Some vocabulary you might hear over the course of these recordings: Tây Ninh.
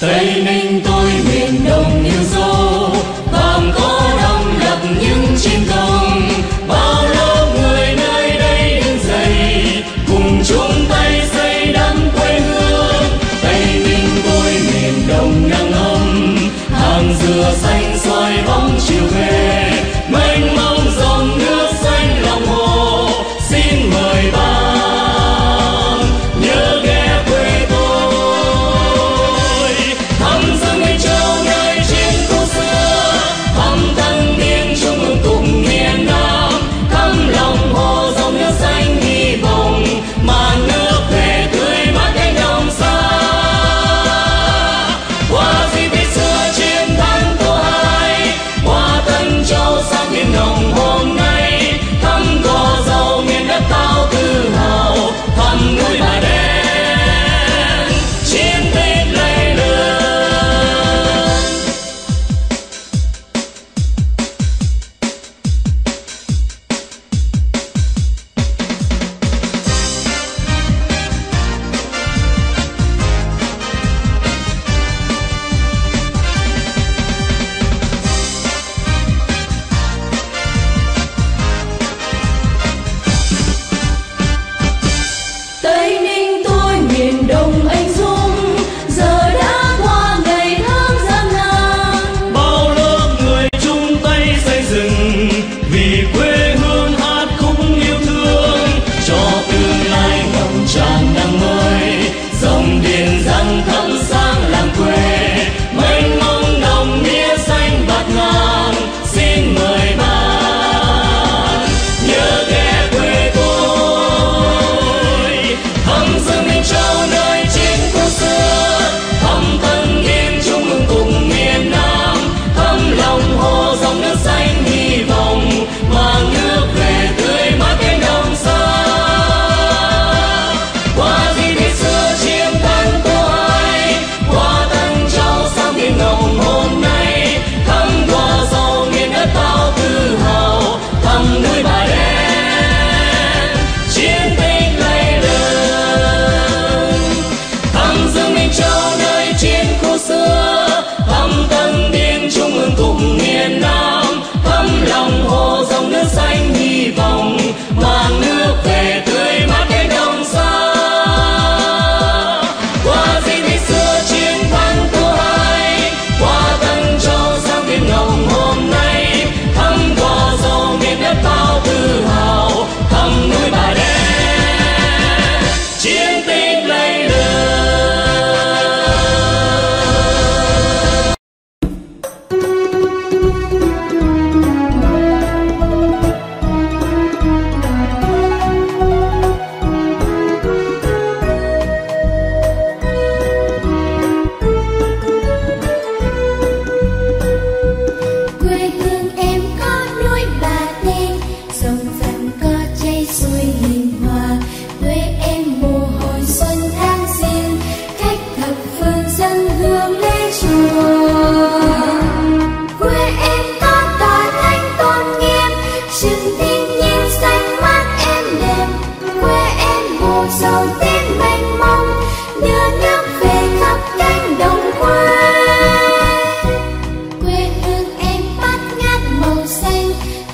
Tây Ninh tôi miền Đông yêu dấu, vàm cỏ đông đặc những chim thông. Bao lớp người nơi đây đứng dậy, cùng chung tay xây đắm quê hương. Tây Ninh tôi miền Đông nắng ấm, hàng dừa xanh soi bóng chiều về. Mênh mông dòng nước xanh lòng hồ, xin mời bạn.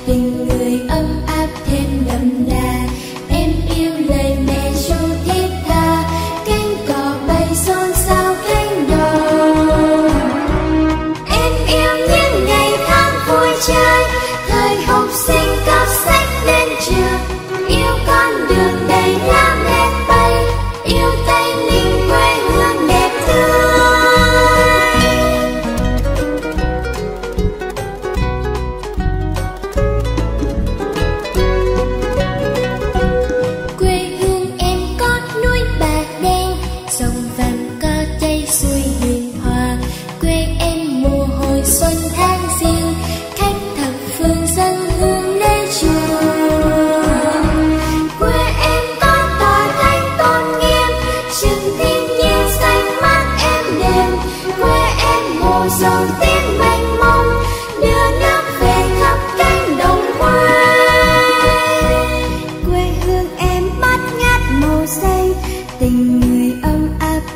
Tình người ấm áp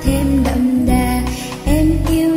thêm đậm đà, em yêu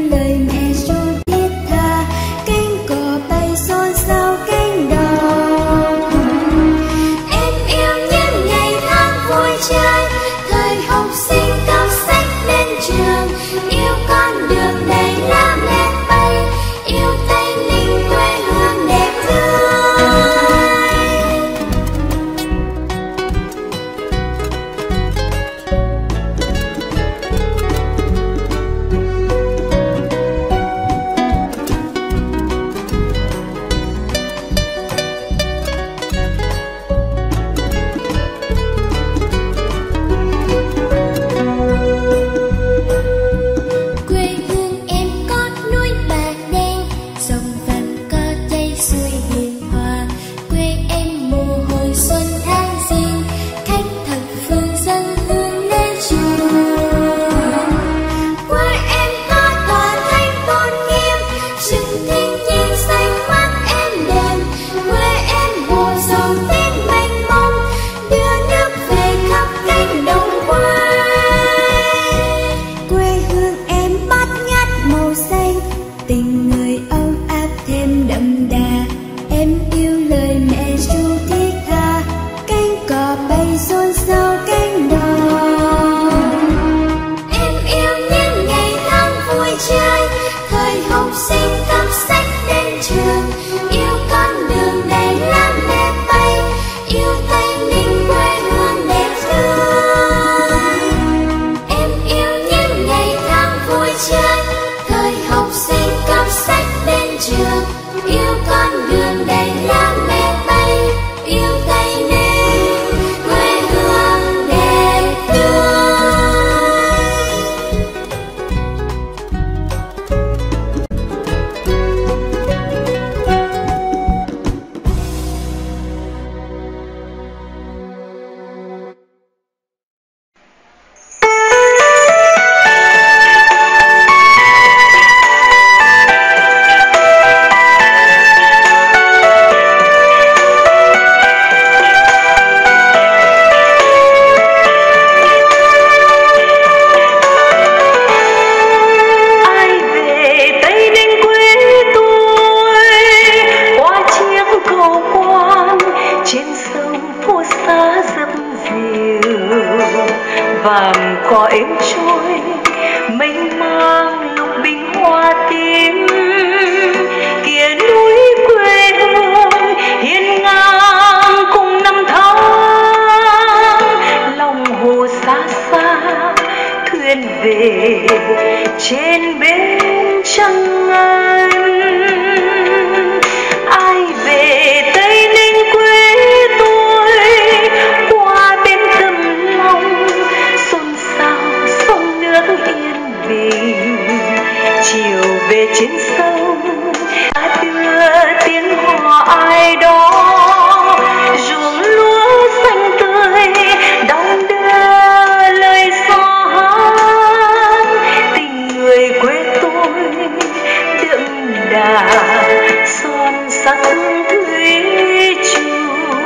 quên về trên bến trăng anh. Ai về Tây Ninh quê tôi qua bên tâm lòng xôn xao sông nước yên bình. Chiều về trên sông đã đưa tiếng hò ai đó. Son sắc thủy chung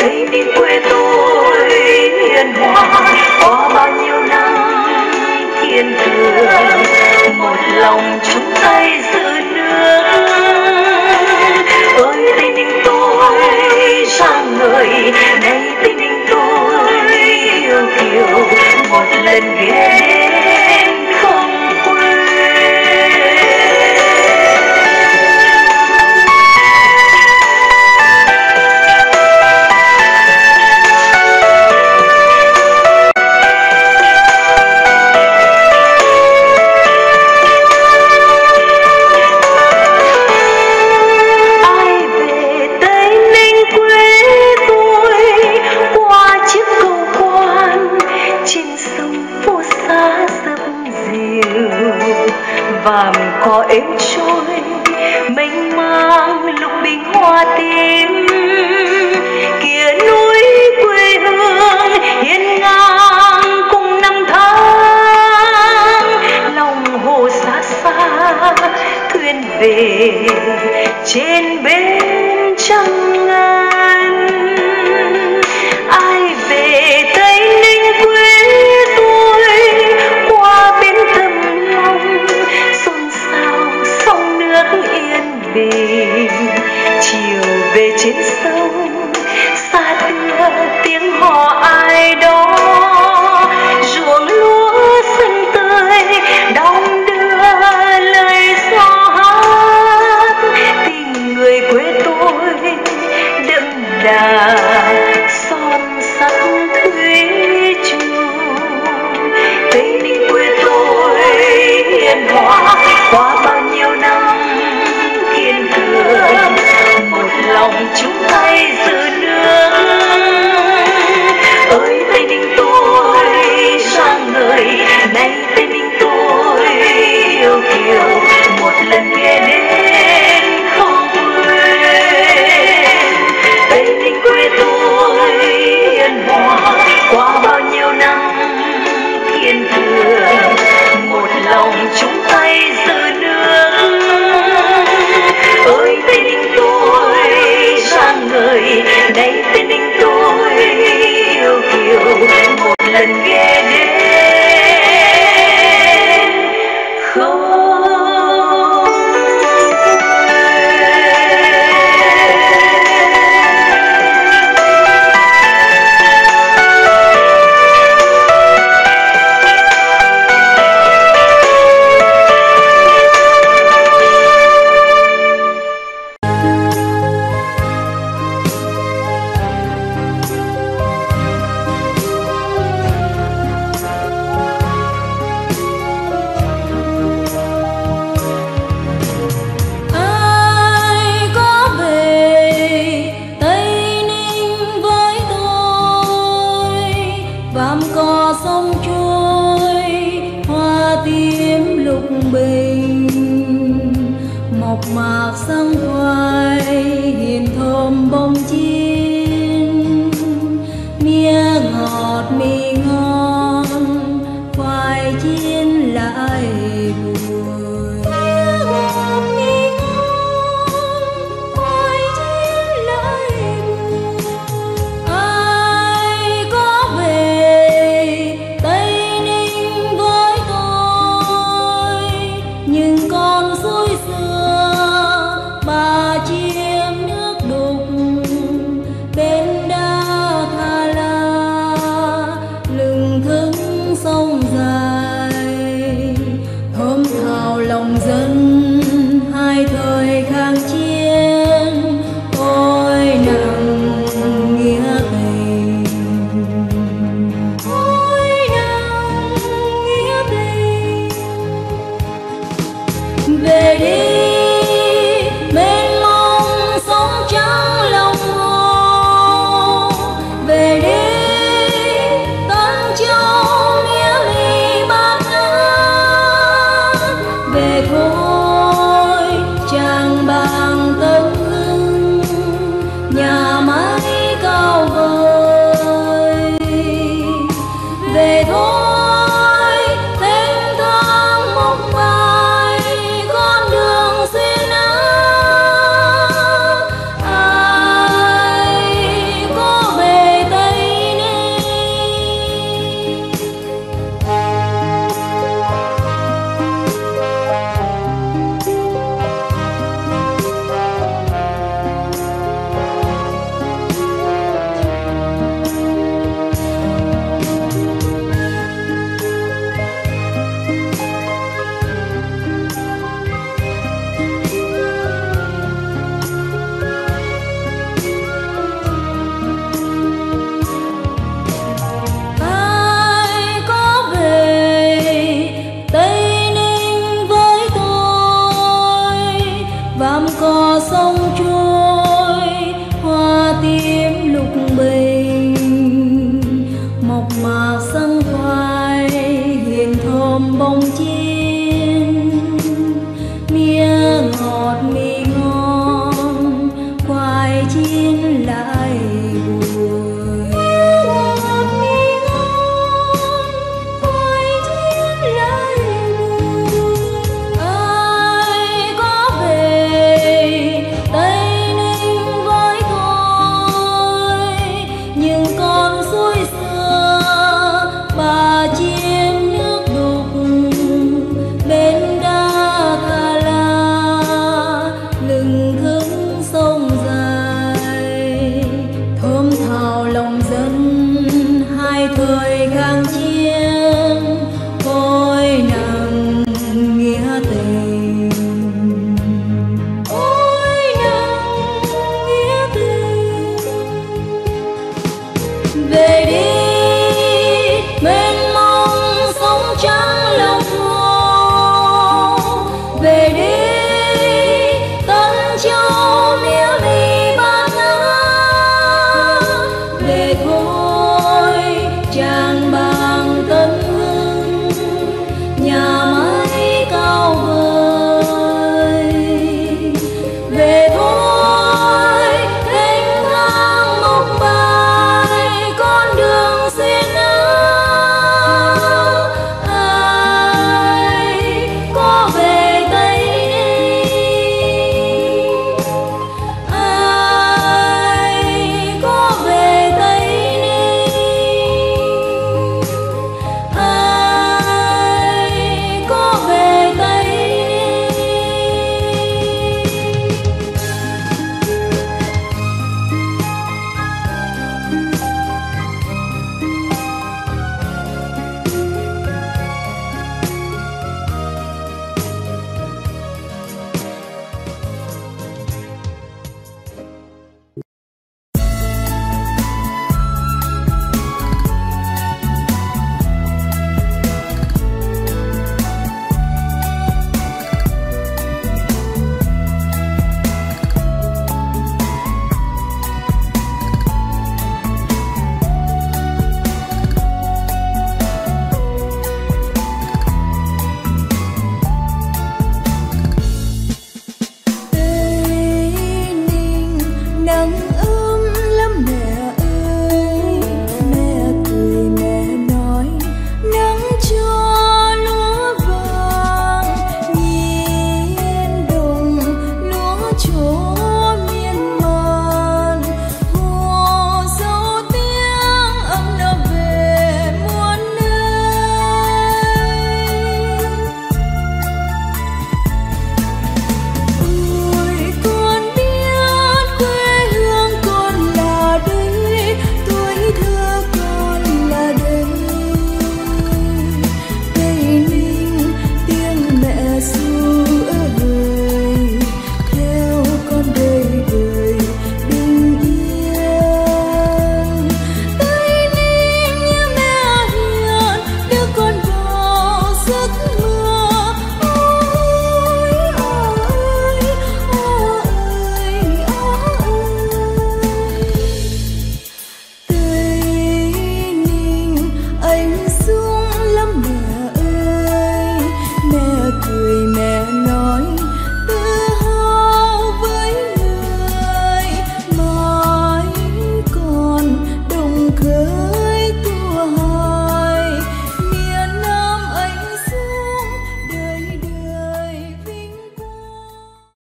Tây Ninh quê tôi hiền hòa có bao nhiêu năm thiên đường, một lòng chung tay giữ nước. Ơi Tây Ninh tôi rạng ngời, nay Tây Ninh tôi yêu kiều một lần ghé. Vàm cỏ êm trôi mênh mang lục bình hoa tím, kia núi quê hương hiên ngang cùng năm tháng. Lòng hồ xa xa thuyền về trên bến trăng anh. Ai về Tây Ninh quê tôi qua bến thầm lòng xôn xao sông nước yên bình. Chiều về trên sông xa đưa tiếng hò ai đó. Ruộng lúa xanh tươi đong đưa lời gió hát. Tình người quê tôi đậm đà son sắc thủy chung. Tây Ninh quê tôi hiền hòa qua bao nhiêu năm kiên cường, một lòng chung tay giữ nước. Ơi Tây Ninh tôi rạng ngời, nay Tây Ninh tôi yêu kiều một lần ghé đến không quên. Tây Ninh quê tôi hiền hòa qua bao nhiêu năm kiên cường, một lòng chung tay giữ nước. Ơi Tây Ninh tôi rạng ngời, nay Tây Ninh tôi yêu kiều một lần ghé đến không lòng thôi chàng bằng tấm gương nhà mái cao vời. Về thôi thênh thang mong mỏi con đường xin áo. Ai có về Tây Ninh? Ai có về Tây Ninh với tôi? Vàm cỏ sông trôi, hoa tím lục bình, mộc mạc sân khoai, hiền thơm bông chi.